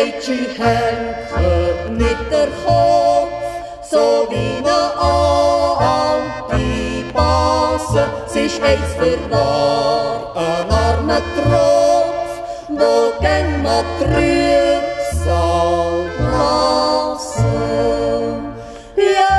Meitschi hänked mit der Chopf, so wie ne Antibasse. Sie ist eins für wahr, ein armer Tropf, wo gäng ma Trübsal lasse. Ja,